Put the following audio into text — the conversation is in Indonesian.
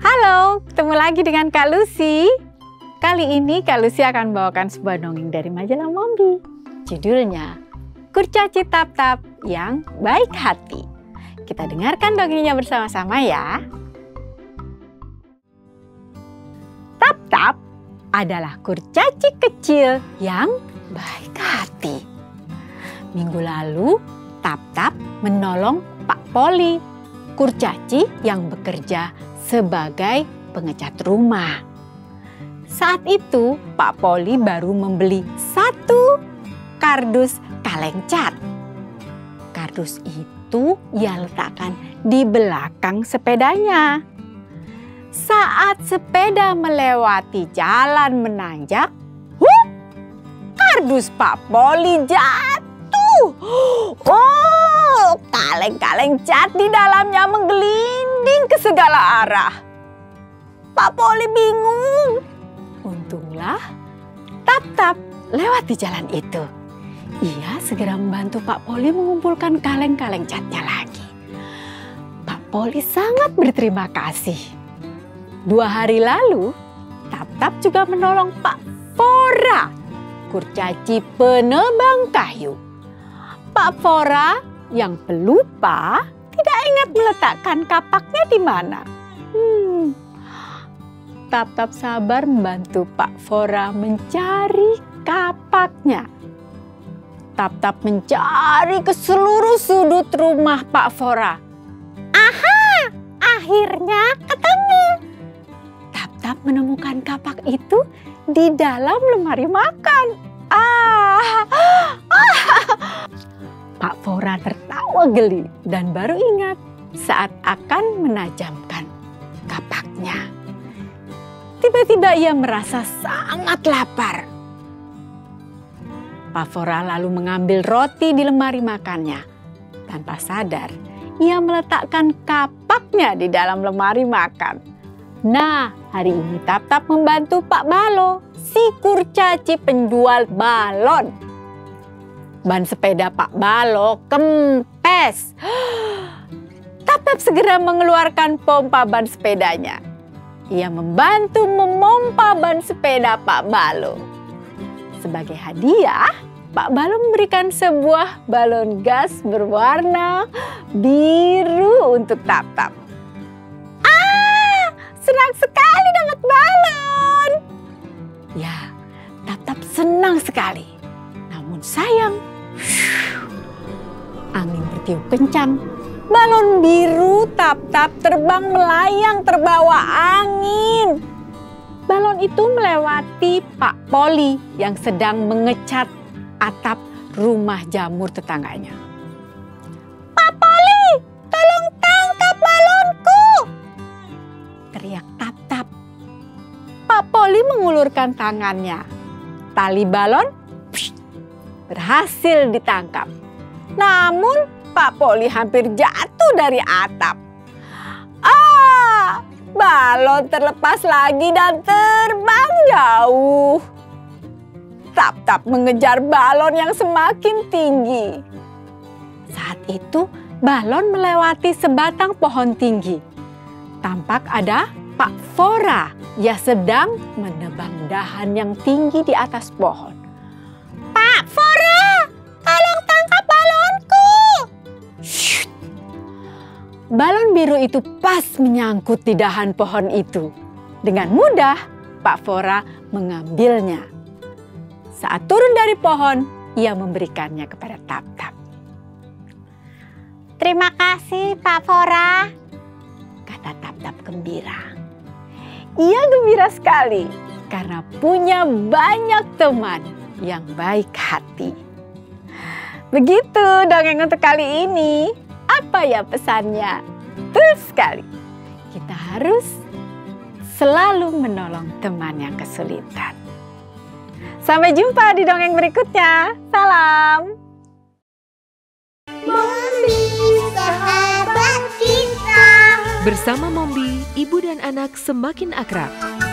Halo, ketemu lagi dengan Kak Lucy. Kali ini Kak Lucy akan bawakan sebuah dongeng dari majalah Mombi. Judulnya, Kurcaci Taptap yang Baik Hati. Kita dengarkan dongengnya bersama-sama ya. Taptap adalah kurcaci kecil yang baik hati. Minggu lalu, Taptap menolong Pak Poli, kurcaci yang bekerja sebagai pengecat rumah. Saat itu Pak Poli baru membeli satu kardus kaleng cat. Kardus itu ia letakkan di belakang sepedanya. Saat sepeda melewati jalan menanjak, kardus Pak Poli jatuh. Oh, kaleng-kaleng cat di dalamnya menggelinding ke segala arah. Pak Poli bingung. Untunglah Taptap lewat di jalan itu. Ia segera membantu Pak Poli mengumpulkan kaleng-kaleng catnya lagi. Pak Poli sangat berterima kasih. 2 hari lalu, Taptap juga menolong Pak Fora, kurcaci penebang kayu. Pak Fora yang pelupa tidak ingat meletakkan kapaknya di mana. Taptap sabar membantu Pak Fora mencari kapaknya. Taptap mencari ke seluruh sudut rumah Pak Fora. Aha, akhirnya ketemu. Taptap menemukan kapak itu di dalam lemari makan. Pak Fora tertawa geli dan baru ingat saat akan menajamkan kapaknya. Tiba-tiba ia merasa sangat lapar. Pak Fora lalu mengambil roti di lemari makannya. Tanpa sadar, ia meletakkan kapaknya di dalam lemari makan. Nah, hari ini Taptap membantu Pak Balo, si kurcaci penjual balon. Ban sepeda Pak Balo kempes. Taptap segera mengeluarkan pompa ban sepedanya. Ia membantu memompa ban sepeda Pak Balo. Sebagai hadiah, Pak Balo memberikan sebuah balon gas berwarna biru untuk Taptap. Senang sekali dapat balon. Ya, Taptap senang sekali. Namun sayang, angin bertiup kencang. Balon biru Taptap terbang melayang terbawa angin. Balon itu melewati Pak Poli yang sedang mengecat atap rumah jamur tetangganya. Pak Poli, tolong tangkap balonku! Teriak Taptap. Pak Poli mengulurkan tangannya. Tali balon berhasil ditangkap. Namun Pak Poli hampir jatuh dari atap. Balon terlepas lagi dan terbang jauh. Taptap mengejar balon yang semakin tinggi. Saat itu balon melewati sebatang pohon tinggi. Tampak ada Pak Fora. Ia sedang menebang dahan yang tinggi di atas pohon. Pak Fora, tolong tangkap balonku. Shhh. Balon biru itu pas menyangkut di dahan pohon itu. Dengan mudah, Pak Fora mengambilnya. Saat turun dari pohon, ia memberikannya kepada Taptap. Terima kasih, Pak Fora, kata Taptap gembira. Ia gembira sekali karena punya banyak teman yang baik hati. Begitu dongeng untuk kali ini. Apa ya pesannya? Betul sekali. Kita harus selalu menolong teman yang kesulitan. Sampai jumpa di dongeng berikutnya. Salam. Mombi, sahabat kita. Bersama Mombi, ibu dan anak semakin akrab.